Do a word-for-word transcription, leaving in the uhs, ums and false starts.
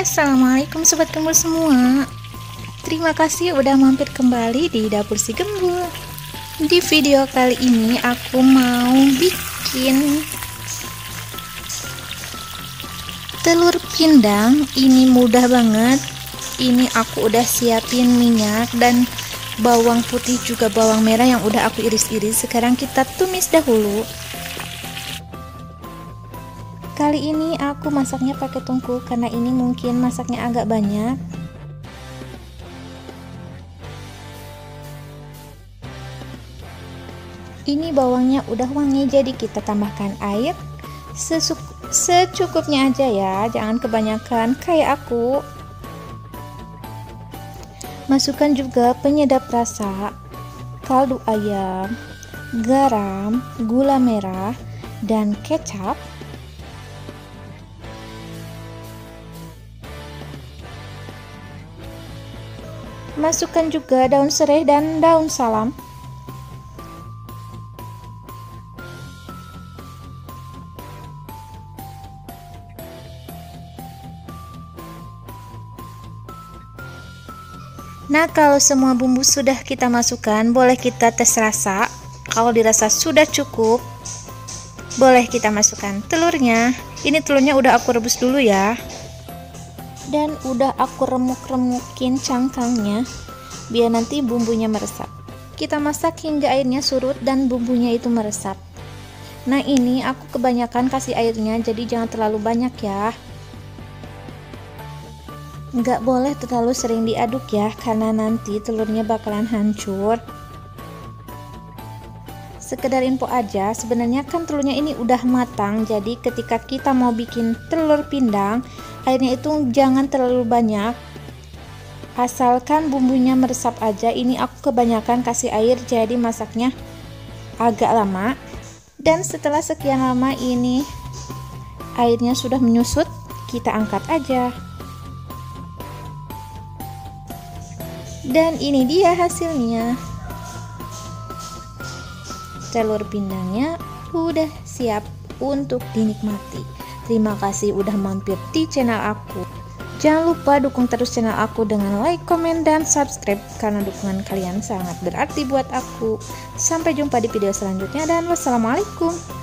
Assalamualaikum sobat gembul semua. Terima kasih udah mampir kembali di dapur si gembul. Di video kali ini aku mau bikin telur pindang. Ini mudah banget. Ini aku udah siapin minyak dan bawang putih juga bawang merah yang udah aku iris-iris. Sekarang kita tumis dahulu. Kali ini aku masaknya pakai tungku karena ini mungkin masaknya agak banyak. Ini bawangnya udah wangi, jadi kita tambahkan air secukupnya aja ya, jangan kebanyakan kayak aku. Masukkan juga penyedap rasa, kaldu ayam, garam, gula merah, dan kecap. Masukkan juga daun serai dan daun salam. Nah, kalau semua bumbu sudah kita masukkan, boleh kita tes rasa. Kalau dirasa sudah cukup, boleh kita masukkan telurnya. Ini telurnya udah aku rebus dulu ya, dan udah aku remuk-remukin cangkangnya biar nanti bumbunya meresap. Kita masak hingga airnya surut dan bumbunya itu meresap. Nah, ini aku kebanyakan kasih airnya, jadi jangan terlalu banyak ya. Nggak boleh terlalu sering diaduk ya, karena nanti telurnya bakalan hancur. Sekedar info aja, sebenarnya kan telurnya ini udah matang, jadi ketika kita mau bikin telur pindang, airnya itu jangan terlalu banyak, asalkan bumbunya meresap aja. Ini aku kebanyakan kasih air, jadi masaknya agak lama. Dan setelah sekian lama ini airnya sudah menyusut, kita angkat aja. Dan ini dia hasilnya. Telur pindangnya udah siap untuk dinikmati. Terima kasih udah mampir di channel aku. Jangan lupa dukung terus channel aku dengan like, komen, dan subscribe, karena dukungan kalian sangat berarti buat aku. Sampai jumpa di video selanjutnya, dan wassalamualaikum.